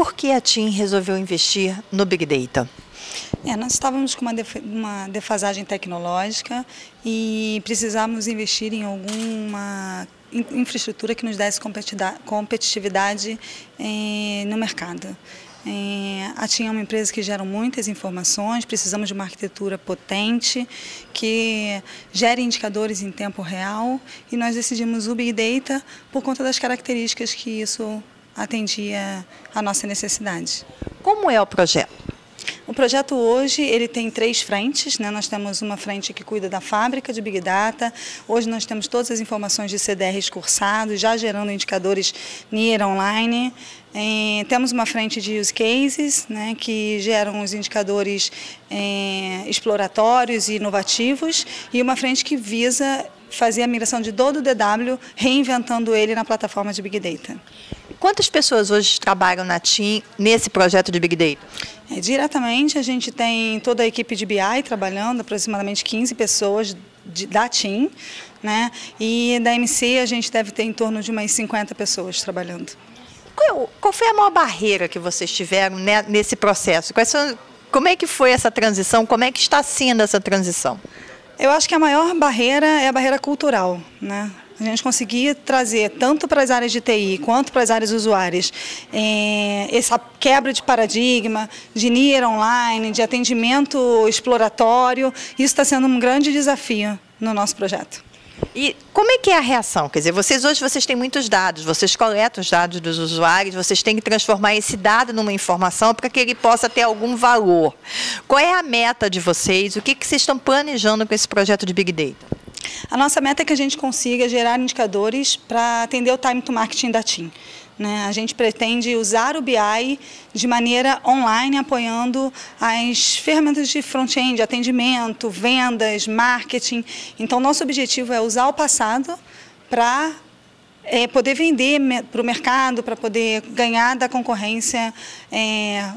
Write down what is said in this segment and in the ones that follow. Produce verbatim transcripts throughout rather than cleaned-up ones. por que a TIM resolveu investir no Big Data? É, nós estávamos com uma defasagem tecnológica e precisávamos investir em alguma infraestrutura que nos desse competitividade no mercado. A TIM é uma empresa que gera muitas informações, precisamos de uma arquitetura potente, que gere indicadores em tempo real, e nós decidimos o Big Data por conta das características que isso atendia à nossa necessidade. Como é o projeto? O projeto hoje ele tem três frentes, né? Nós temos uma frente que cuida da fábrica de Big Data, hoje nós temos todas as informações de C D Rs cursados, já gerando indicadores near online. É, temos uma frente de use cases, né, que geram os indicadores é, exploratórios e inovativos, e uma frente que visa fazer a migração de todo o D W, reinventando ele na plataforma de Big Data. Quantas pessoas hoje trabalham na TIM nesse projeto de Big Data? É, diretamente a gente tem toda a equipe de B I trabalhando, aproximadamente quinze pessoas de, da TIM, né? E da M C a gente deve ter em torno de umas cinquenta pessoas trabalhando. Qual, qual foi a maior barreira que vocês tiveram, né, nesse processo? Quais são, como é que foi essa transição? Como é que está sendo essa transição? Eu acho que a maior barreira é a barreira cultural, né? A gente conseguia trazer tanto para as áreas de T I quanto para as áreas usuárias é, essa quebra de paradigma, de near online, de atendimento exploratório. Isso está sendo um grande desafio no nosso projeto. E como é que é a reação? Quer dizer, vocês hoje vocês têm muitos dados, vocês coletam os dados dos usuários, vocês têm que transformar esse dado numa informação para que ele possa ter algum valor. Qual é a meta de vocês? O que, que vocês estão planejando com esse projeto de Big Data? A nossa meta é que a gente consiga gerar indicadores para atender o time to marketing da TIM, né? A gente pretende usar o B I de maneira online, apoiando as ferramentas de front-end, atendimento, vendas, marketing. Então, nosso objetivo é usar o passado para é, poder vender para o mercado, para poder ganhar da concorrência é,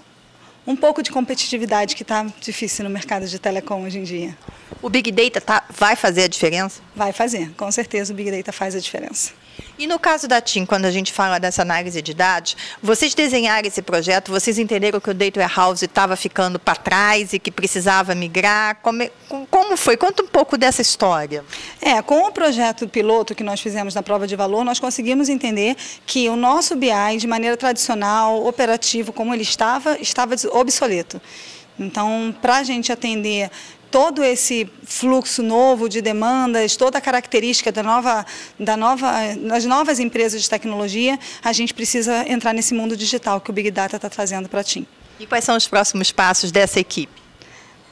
um pouco de competitividade que está difícil no mercado de telecom hoje em dia. O Big Data tá, vai fazer a diferença? Vai fazer, com certeza o Big Data faz a diferença. E no caso da TIM, quando a gente fala dessa análise de dados, vocês desenharam esse projeto, vocês entenderam que o Data Warehouse estava ficando para trás e que precisava migrar? Como, como foi? Conta um pouco dessa história. É, com o projeto piloto que nós fizemos na prova de valor, nós conseguimos entender que o nosso B I, de maneira tradicional, operativo, como ele estava, estava obsoleto. Então, para a gente atender todo esse fluxo novo de demandas, toda a característica da nova, da nova, das novas empresas de tecnologia, a gente precisa entrar nesse mundo digital que o Big Data está trazendo para a TIM. E quais são os próximos passos dessa equipe?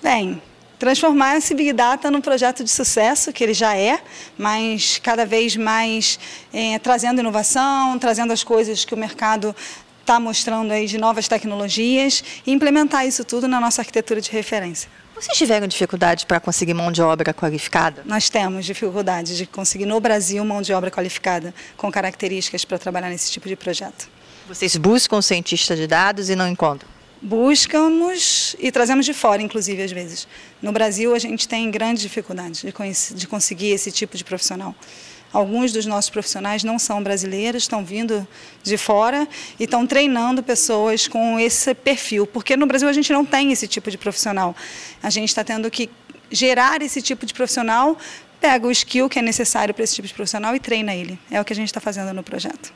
Bem, transformar esse Big Data num projeto de sucesso, que ele já é, mas cada vez mais é, trazendo inovação, trazendo as coisas que o mercado está mostrando aí de novas tecnologias, e implementar isso tudo na nossa arquitetura de referência. Vocês tiveram dificuldade para conseguir mão de obra qualificada? Nós temos dificuldade de conseguir no Brasil mão de obra qualificada com características para trabalhar nesse tipo de projeto. Vocês buscam um cientista de dados e não encontram? Buscamos e trazemos de fora, inclusive, às vezes. No Brasil, a gente tem grande dificuldade de, de conseguir esse tipo de profissional. Alguns dos nossos profissionais não são brasileiros, estão vindo de fora e estão treinando pessoas com esse perfil, porque no Brasil a gente não tem esse tipo de profissional. A gente está tendo que gerar esse tipo de profissional, pega o skill que é necessário para esse tipo de profissional e treina ele. É o que a gente está fazendo no projeto.